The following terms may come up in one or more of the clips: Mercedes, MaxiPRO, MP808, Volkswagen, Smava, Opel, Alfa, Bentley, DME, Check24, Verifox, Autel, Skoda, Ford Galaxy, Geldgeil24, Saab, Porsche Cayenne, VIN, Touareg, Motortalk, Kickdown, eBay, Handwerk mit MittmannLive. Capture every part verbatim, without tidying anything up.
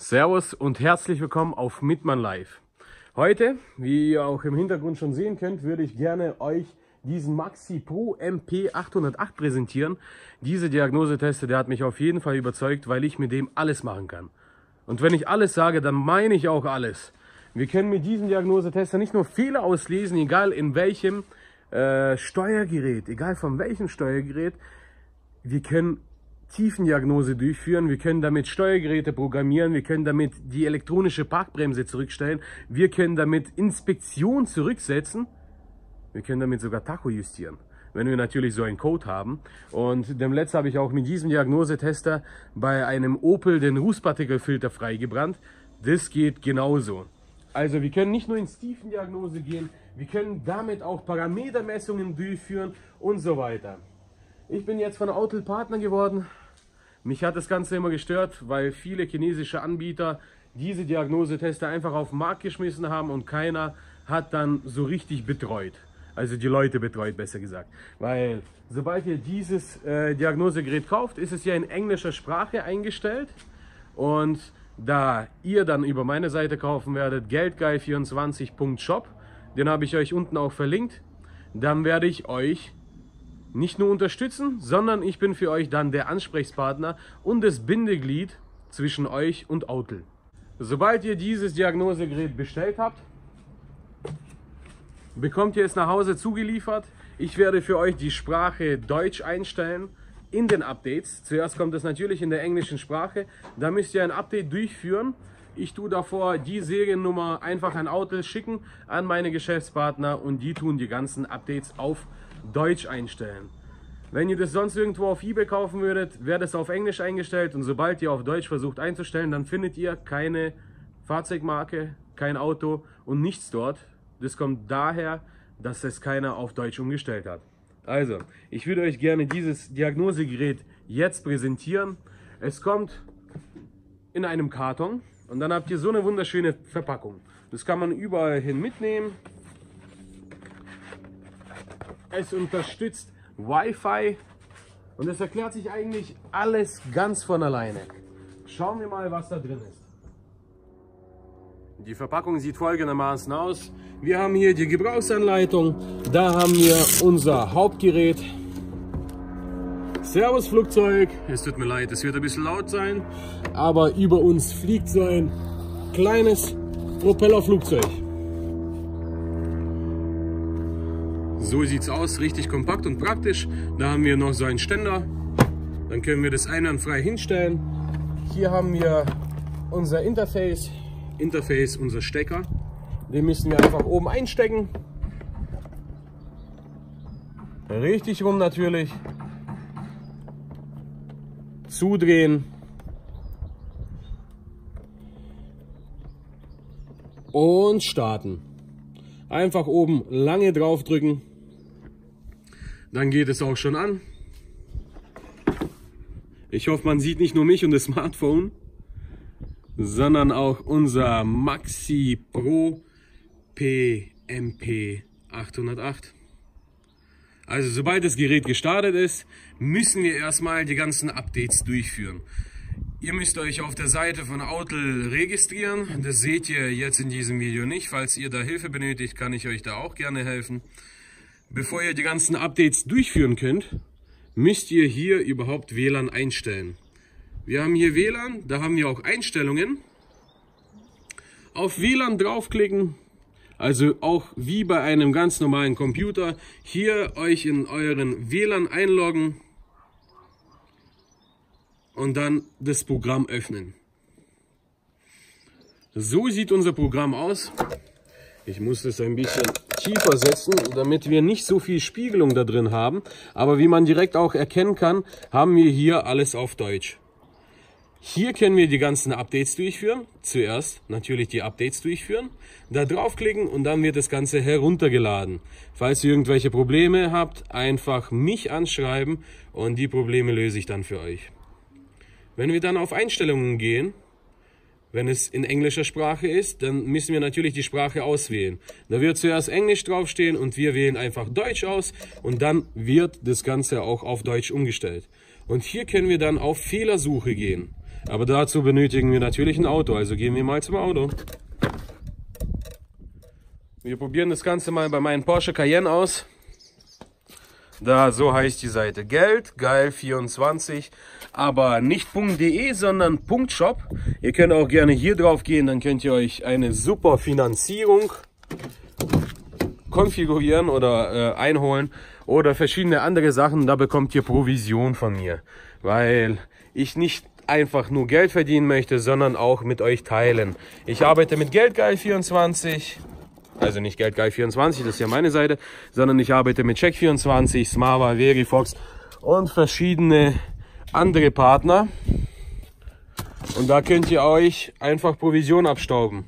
Servus und herzlich willkommen auf MittmannLive. Heute, wie ihr auch im Hintergrund schon sehen könnt, würde ich gerne euch diesen MaxiPRO M P acht null acht präsentieren. Diese Diagnoseteste, der hat mich auf jeden Fall überzeugt, weil ich mit dem alles machen kann. Und wenn ich alles sage, dann meine ich auch alles. Wir können mit diesem Diagnosetester nicht nur Fehler auslesen, egal in welchem äh, Steuergerät, egal von welchem Steuergerät. Wir können Tiefendiagnose durchführen, wir können damit Steuergeräte programmieren, wir können damit die elektronische Parkbremse zurückstellen, wir können damit Inspektion zurücksetzen, wir können damit sogar Tacho justieren, wenn wir natürlich so einen Code haben. Und dem letzten habe ich auch mit diesem Diagnosetester bei einem Opel den Rußpartikelfilter freigebrannt. Das geht genauso. Also wir können nicht nur in Tiefendiagnose gehen, wir können damit auch Parametermessungen durchführen und so weiter. Ich bin jetzt von Autel Partner geworden. Mich hat das Ganze immer gestört, weil viele chinesische Anbieter diese Diagnosetester einfach auf den Markt geschmissen haben und keiner hat dann so richtig betreut. Also die Leute betreut, besser gesagt. Weil sobald ihr dieses äh, Diagnosegerät kauft, ist es ja in englischer Sprache eingestellt. Und da ihr dann über meine Seite kaufen werdet, Geldgeil vierundzwanzig Punkt shop, den habe ich euch unten auch verlinkt, dann werde ich euch nicht nur unterstützen, sondern ich bin für euch dann der Ansprechpartner und das Bindeglied zwischen euch und Autel. Sobald ihr dieses Diagnosegerät bestellt habt, bekommt ihr es nach Hause zugeliefert. Ich werde für euch die Sprache Deutsch einstellen in den Updates. Zuerst kommt es natürlich in der englischen Sprache. Da müsst ihr ein Update durchführen. Ich tue davor die Seriennummer einfach an Autel schicken, an meine Geschäftspartner, und die tun die ganzen Updates auf Deutsch einstellen. Wenn ihr das sonst irgendwo auf eBay kaufen würdet, wäre das auf Englisch eingestellt, und sobald ihr auf Deutsch versucht einzustellen, dann findet ihr keine Fahrzeugmarke, kein Auto und nichts dort. Das kommt daher, dass es keiner auf Deutsch umgestellt hat. Also, ich würde euch gerne dieses Diagnosegerät jetzt präsentieren. Es kommt in einem Karton und dann habt ihr so eine wunderschöne Verpackung. Das kann man überall hin mitnehmen. Es unterstützt Wi-Fi und es erklärt sich eigentlich alles ganz von alleine. Schauen wir mal, was da drin ist. Die Verpackung sieht folgendermaßen aus. Wir haben hier die Gebrauchsanleitung, da haben wir unser Hauptgerät. Servus Flugzeug, es tut mir leid, es wird ein bisschen laut sein, aber über uns fliegt so ein kleines Propellerflugzeug. So sieht es aus, richtig kompakt und praktisch. Da haben wir noch so einen Ständer, dann können wir das einwandfrei hinstellen. Hier haben wir unser Interface, Interface, unser Stecker. Den müssen wir einfach oben einstecken. Richtig rum natürlich. Zudrehen. Und starten. Einfach oben lange drauf drücken. Dann geht es auch schon an. Ich hoffe, man sieht nicht nur mich und das Smartphone, sondern auch unser MaxiPRO P M P acht null acht. Also sobald das Gerät gestartet ist, müssen wir erstmal die ganzen Updates durchführen. Ihr müsst euch auf der Seite von Autel registrieren. Das seht ihr jetzt in diesem Video nicht. Falls ihr da Hilfe benötigt, kann ich euch da auch gerne helfen. Bevor ihr die ganzen Updates durchführen könnt, müsst ihr hier überhaupt W L A N einstellen. Wir haben hier W L A N, da haben wir auch Einstellungen. Auf W L A N draufklicken, also auch wie bei einem ganz normalen Computer. Hier euch in euren W L A N einloggen und dann das Programm öffnen. So sieht unser Programm aus. Ich muss das ein bisschen tiefer setzen, damit wir nicht so viel Spiegelung da drin haben. Aber wie man direkt auch erkennen kann, haben wir hier alles auf Deutsch. Hier können wir die ganzen Updates durchführen. Zuerst natürlich die Updates durchführen. Da draufklicken und dann wird das Ganze heruntergeladen. Falls ihr irgendwelche Probleme habt, einfach mich anschreiben und die Probleme löse ich dann für euch. Wenn wir dann auf Einstellungen gehen, wenn es in englischer Sprache ist, dann müssen wir natürlich die Sprache auswählen. Da wird zuerst Englisch draufstehen und wir wählen einfach Deutsch aus und dann wird das Ganze auch auf Deutsch umgestellt. Und hier können wir dann auf Fehlersuche gehen. Aber dazu benötigen wir natürlich ein Auto, also gehen wir mal zum Auto. Wir probieren das Ganze mal bei meinem Porsche Cayenne aus. Da, so heißt die Seite Geldgeil vierundzwanzig, aber nicht .de, sondern .shop. Ihr könnt auch gerne hier drauf gehen, dann könnt ihr euch eine super Finanzierung konfigurieren oder äh, einholen oder verschiedene andere Sachen. Da bekommt ihr Provision von mir, weil ich nicht einfach nur Geld verdienen möchte, sondern auch mit euch teilen. Ich arbeite mit Geldgeil vierundzwanzig. Also nicht Geldgeil vierundzwanzig, das ist ja meine Seite, sondern ich arbeite mit Check vierundzwanzig, Smava, Verifox und verschiedene andere Partner. Und da könnt ihr euch einfach Provision abstauben.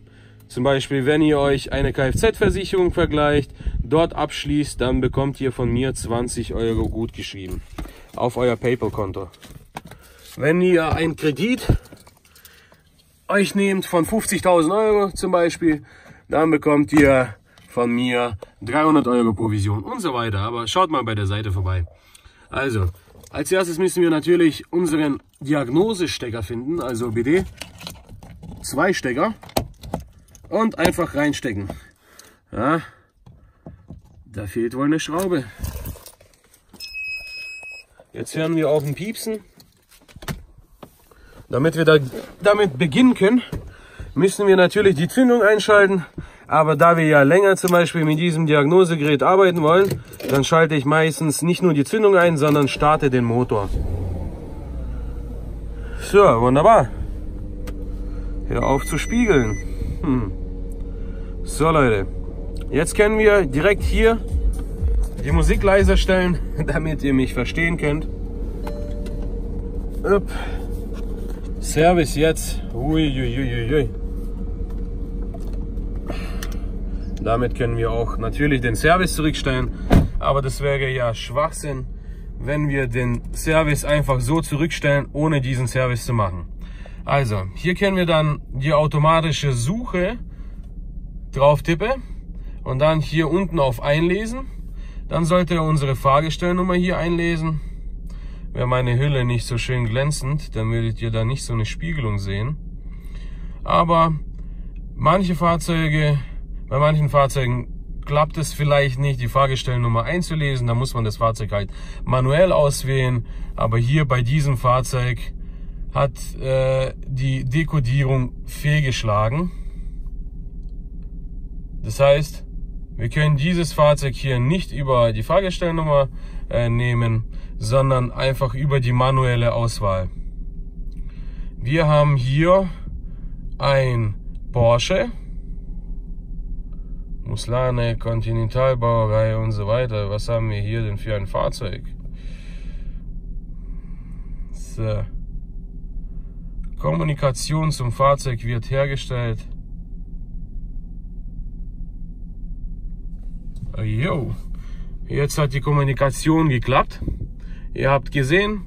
Zum Beispiel, wenn ihr euch eine Kfz-Versicherung vergleicht, dort abschließt, dann bekommt ihr von mir zwanzig Euro gutgeschrieben auf euer PayPal-Konto. Wenn ihr einen Kredit euch nehmt von fünfzigtausend Euro zum Beispiel, dann bekommt ihr von mir dreihundert Euro Provision und so weiter. Aber schaut mal bei der Seite vorbei. Also, als erstes müssen wir natürlich unseren Diagnosestecker finden, also B D. Zwei Stecker und einfach reinstecken. Ja, da fehlt wohl eine Schraube. Jetzt hören wir auf ein Piepsen. Damit wir da, damit beginnen können, müssen wir natürlich die Zündung einschalten, aber da wir ja länger zum Beispiel mit diesem Diagnosegerät arbeiten wollen, dann schalte ich meistens nicht nur die Zündung ein, sondern starte den Motor. So, wunderbar. Hör auf zu spiegeln. Hm. So Leute, jetzt können wir direkt hier die Musik leiser stellen, damit ihr mich verstehen könnt. Upp. Service jetzt. Uiuiuiui. Damit können wir auch natürlich den Service zurückstellen, aber das wäre ja Schwachsinn, wenn wir den Service einfach so zurückstellen, ohne diesen Service zu machen. Also, hier können wir dann die automatische Suche drauf tippen und dann hier unten auf Einlesen. Dann sollte er unsere Fahrgestellnummer hier einlesen. Wäre meine Hülle nicht so schön glänzend, dann würdet ihr da nicht so eine Spiegelung sehen. Aber manche Fahrzeuge, bei manchen Fahrzeugen klappt es vielleicht nicht, die Fahrgestellnummer einzulesen. Da muss man das Fahrzeug halt manuell auswählen. Aber hier bei diesem Fahrzeug hat äh, die Dekodierung fehlgeschlagen. Das heißt, wir können dieses Fahrzeug hier nicht über die Fahrgestellnummer äh, nehmen, sondern einfach über die manuelle Auswahl. Wir haben hier ein Porsche, Muslane, Kontinentalbauerei und so weiter. Was haben wir hier denn für ein Fahrzeug? So. Kommunikation zum Fahrzeug wird hergestellt. Jo, jetzt hat die Kommunikation geklappt. Ihr habt gesehen,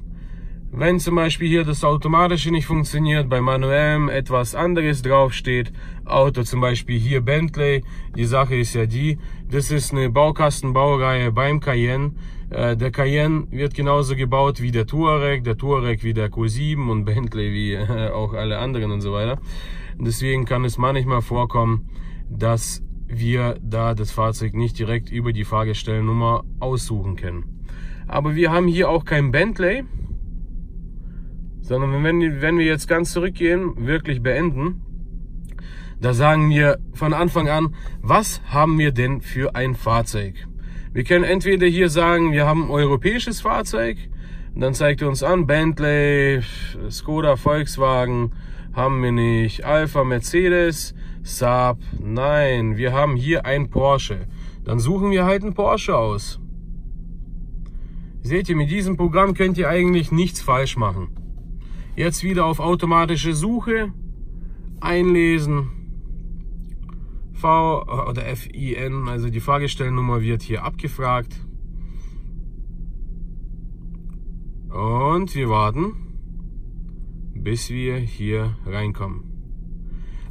wenn zum Beispiel hier das Automatische nicht funktioniert, bei manuellem etwas anderes draufsteht, Auto zum Beispiel hier Bentley, die Sache ist ja die, das ist eine Baukastenbaureihe beim Cayenne. Äh, der Cayenne wird genauso gebaut wie der Touareg, der Touareg wie der Q sieben und Bentley wie äh, auch alle anderen und so weiter. Deswegen kann es manchmal vorkommen, dass wir da das Fahrzeug nicht direkt über die Fahrgestellnummer aussuchen können. Aber wir haben hier auch kein Bentley, sondern wenn, wenn wir jetzt ganz zurückgehen, wirklich beenden, da sagen wir von Anfang an, was haben wir denn für ein Fahrzeug? Wir können entweder hier sagen, wir haben ein europäisches Fahrzeug, dann zeigt er uns an, Bentley, Skoda, Volkswagen, haben wir nicht, Alfa, Mercedes, Saab, nein, wir haben hier ein Porsche. Dann suchen wir halt einen Porsche aus. Seht ihr, mit diesem Programm könnt ihr eigentlich nichts falsch machen. Jetzt wieder auf automatische Suche, einlesen, V oder F I N, also die Fahrgestellnummer wird hier abgefragt. Und wir warten, bis wir hier reinkommen.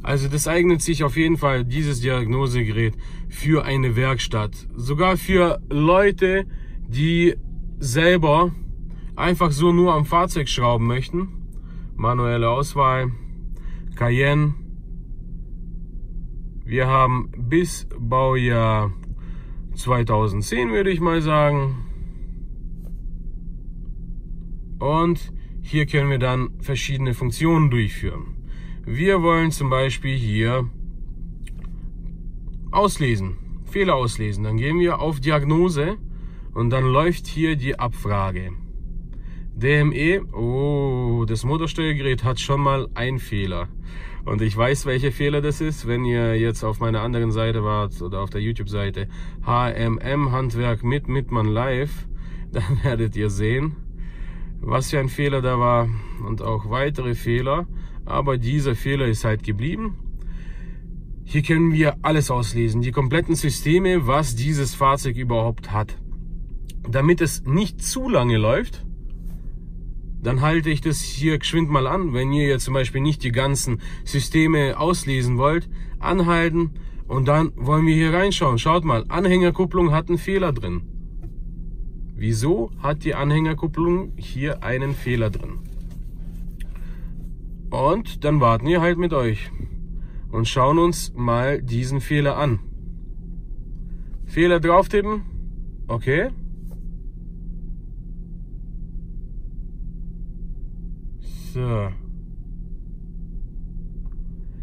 Also das eignet sich auf jeden Fall, dieses Diagnosegerät, für eine Werkstatt. Sogar für Leute, die selber einfach so nur am Fahrzeug schrauben möchten manuelle Auswahl, Cayenne. Wir haben bis Baujahr zweitausendzehn, würde ich mal sagen. Und hier können wir dann verschiedene Funktionen durchführen. Wir wollen zum Beispiel hier auslesen, Fehler auslesen. Dann gehen wir auf Diagnose und dann läuft hier die Abfrage. D M E, oh, das Motorsteuergerät hat schon mal einen Fehler. Und ich weiß, welcher Fehler das ist, wenn ihr jetzt auf meiner anderen Seite wart oder auf der YouTube-Seite H M M, Handwerk mit MittmannLive, dann werdet ihr sehen, was für ein Fehler da war und auch weitere Fehler. Aber dieser Fehler ist halt geblieben. Hier können wir alles auslesen, die kompletten Systeme, was dieses Fahrzeug überhaupt hat. Damit es nicht zu lange läuft, dann halte ich das hier geschwind mal an. Wenn ihr jetzt zum Beispiel nicht die ganzen Systeme auslesen wollt, anhalten und dann wollen wir hier reinschauen. Schaut mal, Anhängerkupplung hat einen Fehler drin. Wieso hat die Anhängerkupplung hier einen Fehler drin? Und dann warten wir halt mit euch und schauen uns mal diesen Fehler an. Fehler drauf tippen. Okay. So.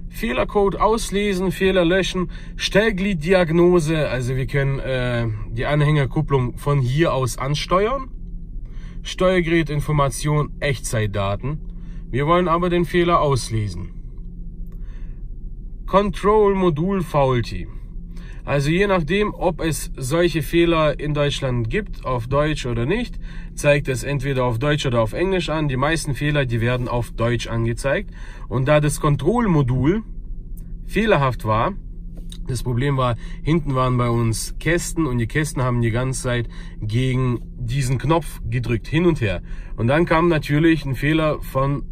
Fehlercode auslesen, Fehler löschen, Stellglieddiagnose, also wir können äh, die Anhängerkupplung von hier aus ansteuern, Steuergerätinformation, Echtzeitdaten, wir wollen aber den Fehler auslesen. Control-Modul Faulty, also je nachdem, ob es solche Fehler in Deutschland gibt, auf Deutsch oder nicht, zeigt es entweder auf Deutsch oder auf Englisch an. Die meisten Fehler, die werden auf Deutsch angezeigt. Und da das Kontrollmodul fehlerhaft war, das Problem war, hinten waren bei uns Kästen und die Kästen haben die ganze Zeit gegen diesen Knopf gedrückt, hin und her. Und dann kam natürlich ein Fehler von,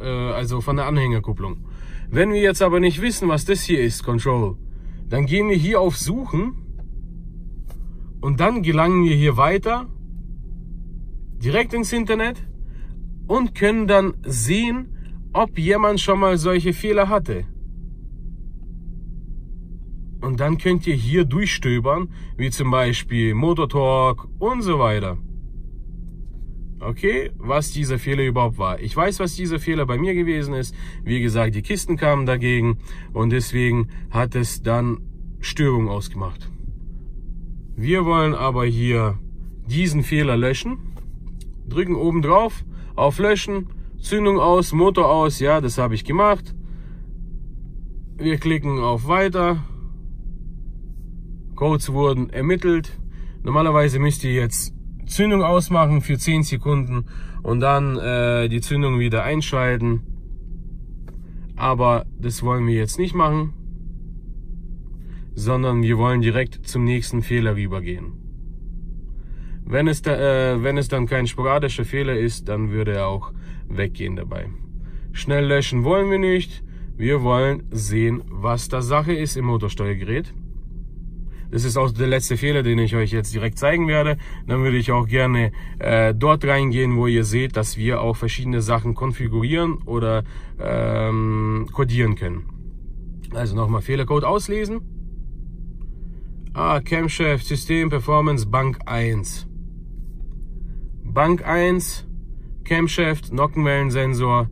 äh, also von der Anhängerkupplung. Wenn wir jetzt aber nicht wissen, was das hier ist, Control, dann gehen wir hier auf Suchen und dann gelangen wir hier weiter, direkt ins Internet und können dann sehen, ob jemand schon mal solche Fehler hatte. Und dann könnt ihr hier durchstöbern, wie zum Beispiel Motortalk und so weiter. Okay, was dieser Fehler überhaupt war. Ich weiß, was dieser Fehler bei mir gewesen ist. Wie gesagt, die Kisten kamen dagegen und deswegen hat es dann Störung ausgemacht. Wir wollen aber hier diesen Fehler löschen. Drücken oben drauf auf Löschen, Zündung aus, Motor aus. Ja, das habe ich gemacht. Wir klicken auf Weiter. Codes wurden ermittelt. Normalerweise müsst ihr jetzt Zündung ausmachen für zehn Sekunden und dann äh, die Zündung wieder einschalten. Aber das wollen wir jetzt nicht machen, sondern wir wollen direkt zum nächsten Fehler rübergehen. Wenn es, da, äh, wenn es dann kein sporadischer Fehler ist, dann würde er auch weggehen dabei. Schnell löschen wollen wir nicht. Wir wollen sehen, was da Sache ist im Motorsteuergerät. Das ist auch der letzte Fehler, den ich euch jetzt direkt zeigen werde. Dann würde ich auch gerne äh, dort reingehen, wo ihr seht, dass wir auch verschiedene Sachen konfigurieren oder ähm, kodieren können. Also nochmal Fehlercode auslesen. Ah, Camshaft, System, Performance, Bank eins. Bank eins, Camshaft, Nockenwellensensor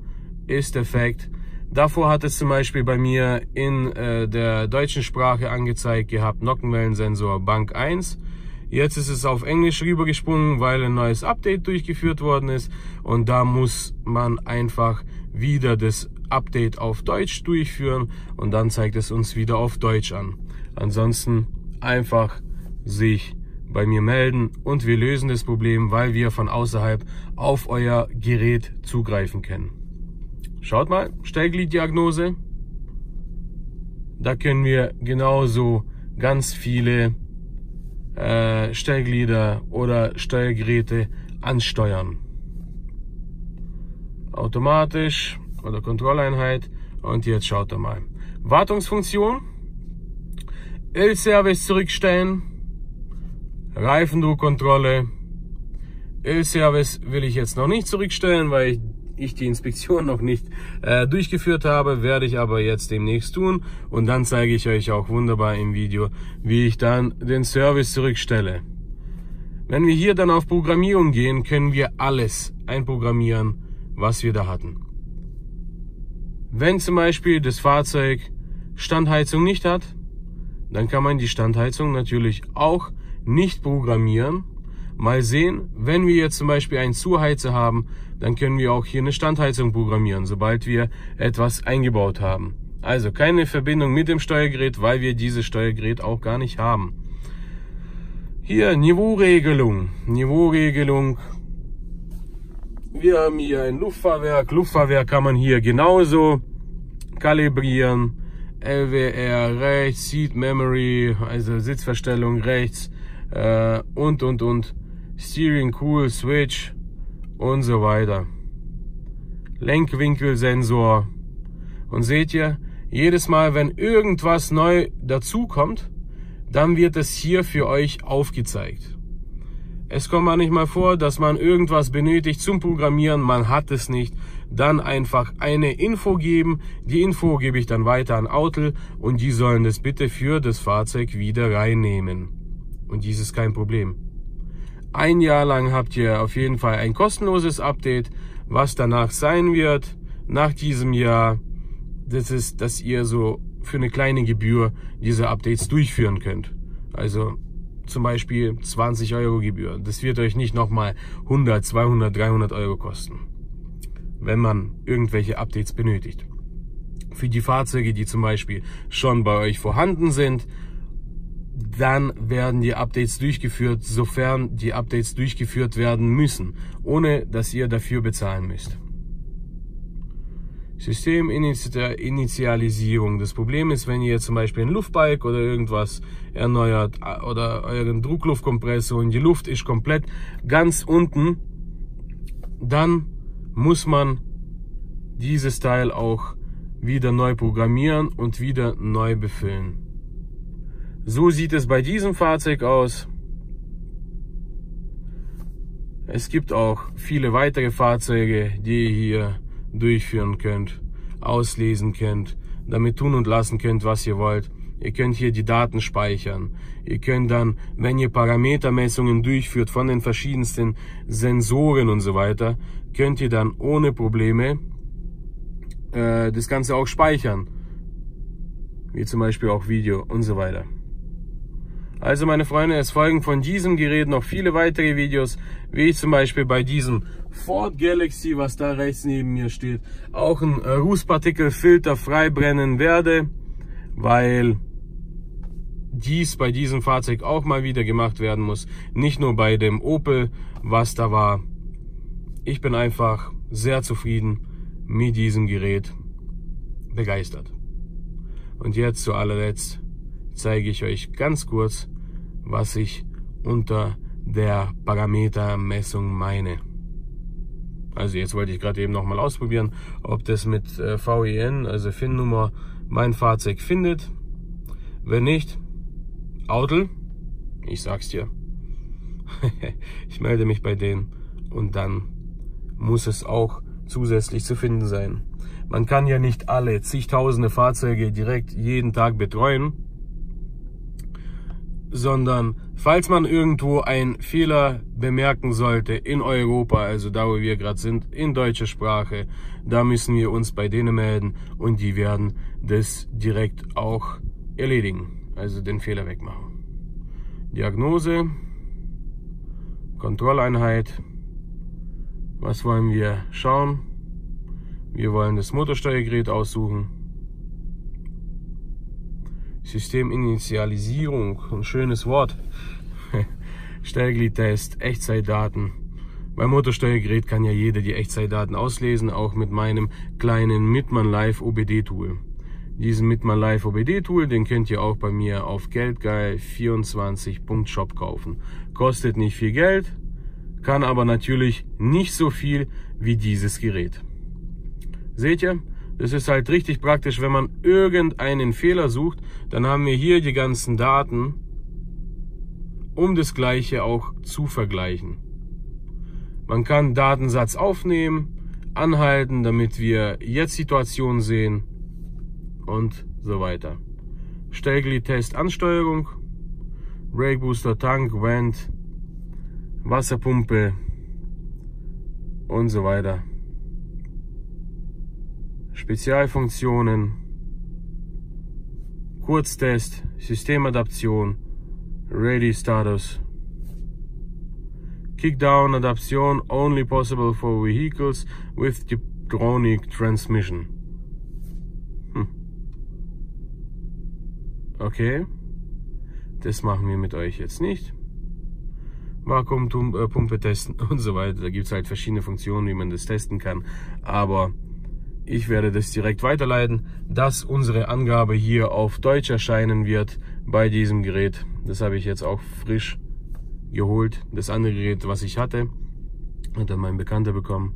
ist defekt. Davor hat es zum Beispiel bei mir in äh, der deutschen Sprache angezeigt gehabt, Nockenwellensensor Bank eins. Jetzt ist es auf Englisch rübergesprungen, weil ein neues Update durchgeführt worden ist. Und da muss man einfach wieder das Update auf Deutsch durchführen und dann zeigt es uns wieder auf Deutsch an. Ansonsten einfach sich bei mir melden und wir lösen das Problem, weil wir von außerhalb auf euer Gerät zugreifen können. Schaut mal, Stellglieddiagnose. Da können wir genauso ganz viele äh, Stellglieder oder Steuergeräte ansteuern. Automatisch oder Kontrolleinheit. Und jetzt schaut ihr mal. Wartungsfunktion. Ölservice zurückstellen. Reifendruckkontrolle. Ölservice will ich jetzt noch nicht zurückstellen, weil ich ich die Inspektion noch nicht äh, durchgeführt habe, werde ich aber jetzt demnächst tun. Und dann zeige ich euch auch wunderbar im Video, wie ich dann den Service zurückstelle. Wenn wir hier dann auf Programmierung gehen, können wir alles einprogrammieren, was wir da hatten. Wenn zum Beispiel das Fahrzeug Standheizung nicht hat, dann kann man die Standheizung natürlich auch nicht programmieren. Mal sehen, wenn wir jetzt zum Beispiel einen Zuheizer haben, dann können wir auch hier eine Standheizung programmieren, sobald wir etwas eingebaut haben. Also keine Verbindung mit dem Steuergerät, weil wir dieses Steuergerät auch gar nicht haben. Hier Niveauregelung. Niveauregelung. Wir haben hier ein Luftfahrwerk. Luftfahrwerk kann man hier genauso kalibrieren. L W R rechts, Seat Memory, also Sitzverstellung rechts äh, und und und Steering Cool Switch und so weiter. Lenkwinkelsensor. Und seht ihr, jedes Mal, wenn irgendwas neu dazukommt, dann wird es hier für euch aufgezeigt. Es kommt manchmal vor, dass man irgendwas benötigt zum Programmieren, man hat es nicht. Dann einfach eine Info geben, die Info gebe ich dann weiter an Autel und die sollen das bitte für das Fahrzeug wieder reinnehmen. Und dies ist kein Problem. Ein Jahr lang habt ihr auf jeden Fall ein kostenloses Update, was danach sein wird, nach diesem Jahr, das ist, dass ihr so für eine kleine Gebühr diese Updates durchführen könnt. Also zum Beispiel zwanzig Euro Gebühr. Das wird euch nicht nochmal hundert, zweihundert, dreihundert Euro kosten, wenn man irgendwelche Updates benötigt. Für die Fahrzeuge, die zum Beispiel schon bei euch vorhanden sind, dann werden die Updates durchgeführt, sofern die Updates durchgeführt werden müssen, ohne dass ihr dafür bezahlen müsst. Systeminitialisierung. Das Problem ist, wenn ihr zum Beispiel einen Luftbike oder irgendwas erneuert oder euren Druckluftkompressor und die Luft ist komplett ganz unten, dann muss man dieses Teil auch wieder neu programmieren und wieder neu befüllen. So sieht es bei diesem Fahrzeug aus. Es gibt auch viele weitere Fahrzeuge, die ihr hier durchführen könnt, auslesen könnt, damit tun und lassen könnt, was ihr wollt. Ihr könnt hier die Daten speichern. Ihr könnt dann, wenn ihr Parametermessungen durchführt von den verschiedensten Sensoren und so weiter, könnt ihr dann ohne Probleme äh, das Ganze auch speichern. Wie zum Beispiel auch Video und so weiter. Also meine Freunde, es folgen von diesem Gerät noch viele weitere Videos, wie ich zum Beispiel bei diesem Ford Galaxy, was da rechts neben mir steht, auch einen Rußpartikelfilter freibrennen werde, weil dies bei diesem Fahrzeug auch mal wieder gemacht werden muss. Nicht nur bei dem Opel, was da war. Ich bin einfach sehr zufrieden mit diesem Gerät, begeistert. Und jetzt zu allerletzt zeige ich euch ganz kurz, was ich unter der Parametermessung meine. Also jetzt wollte ich gerade eben nochmal ausprobieren, ob das mit V I N, also F I N-Nummer, mein Fahrzeug findet. Wenn nicht, Autel, ich sag's dir, ich melde mich bei denen und dann muss es auch zusätzlich zu finden sein. Man kann ja nicht alle zigtausende Fahrzeuge direkt jeden Tag betreuen, sondern falls man irgendwo einen Fehler bemerken sollte in Europa, also da, wo wir gerade sind, in deutscher Sprache, da müssen wir uns bei denen melden und die werden das direkt auch erledigen, also den Fehler wegmachen. Diagnose, Kontrolleinheit, was wollen wir schauen? Wir wollen das Motorsteuergerät aussuchen. Systeminitialisierung, ein schönes Wort. Stellglied-Test, Echtzeitdaten. Beim Motorsteuergerät kann ja jeder die Echtzeitdaten auslesen, auch mit meinem kleinen MittmannLive O B D-Tool. Diesen MittmannLive O B D-Tool, den könnt ihr auch bei mir auf Geldgeil vierundzwanzig Punkt shop kaufen. Kostet nicht viel Geld, kann aber natürlich nicht so viel wie dieses Gerät. Seht ihr? Das ist halt richtig praktisch, wenn man irgendeinen Fehler sucht, dann haben wir hier die ganzen Daten, um das Gleiche auch zu vergleichen. Man kann Datensatz aufnehmen, anhalten, damit wir jetzt Situation sehen und so weiter. Stellglied-Test, Ansteuerung, Brake Booster, Tank, Vent, Wasserpumpe und so weiter. Spezialfunktionen, Kurztest, Systemadaption, Ready Status, Kickdown Adaption only possible for vehicles with diptronic transmission. Hm. Okay, das machen wir mit euch jetzt nicht. Vakuumpumpe testen und so weiter. Da gibt es halt verschiedene Funktionen, wie man das testen kann. Aber ich werde das direkt weiterleiten, dass unsere Angabe hier auf Deutsch erscheinen wird bei diesem Gerät. Das habe ich jetzt auch frisch geholt. Das andere Gerät, was ich hatte, hat dann mein Bekannter bekommen.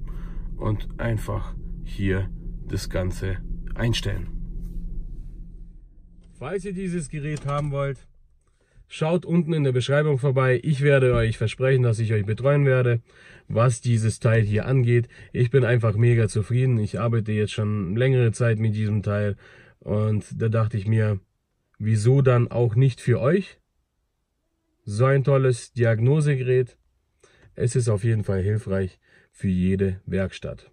Und einfach hier das Ganze einstellen. Falls ihr dieses Gerät haben wollt, schaut unten in der Beschreibung vorbei. Ich werde euch versprechen, dass ich euch betreuen werde, was dieses Teil hier angeht. Ich bin einfach mega zufrieden. Ich arbeite jetzt schon längere Zeit mit diesem Teil. Und da dachte ich mir, wieso dann auch nicht für euch? So ein tolles Diagnosegerät. Es ist auf jeden Fall hilfreich für jede Werkstatt.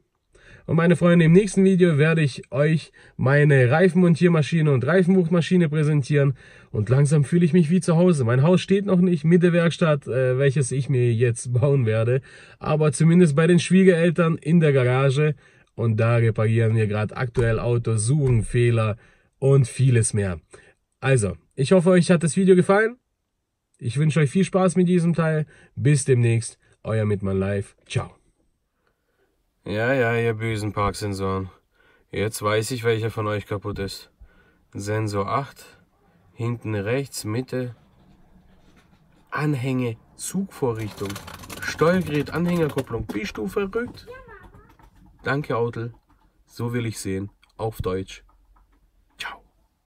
Und meine Freunde, im nächsten Video werde ich euch meine Reifenmontiermaschine und Reifenbuchmaschine präsentieren. Und langsam fühle ich mich wie zu Hause. Mein Haus steht noch nicht mit der Werkstatt, äh, welches ich mir jetzt bauen werde. Aber zumindest bei den Schwiegereltern in der Garage. Und da reparieren wir gerade aktuell Autos, suchen Fehler und vieles mehr. Also, ich hoffe, euch hat das Video gefallen. Ich wünsche euch viel Spaß mit diesem Teil. Bis demnächst. Euer MittmannLive. Ciao. Ja, ja, ihr bösen Parksensoren. Jetzt weiß ich, welcher von euch kaputt ist. Sensor acht, hinten rechts, Mitte, Anhänge, Zugvorrichtung, Steuergerät, Anhängerkupplung. Bist du verrückt? Danke, Autel. So will ich sehen. Auf Deutsch.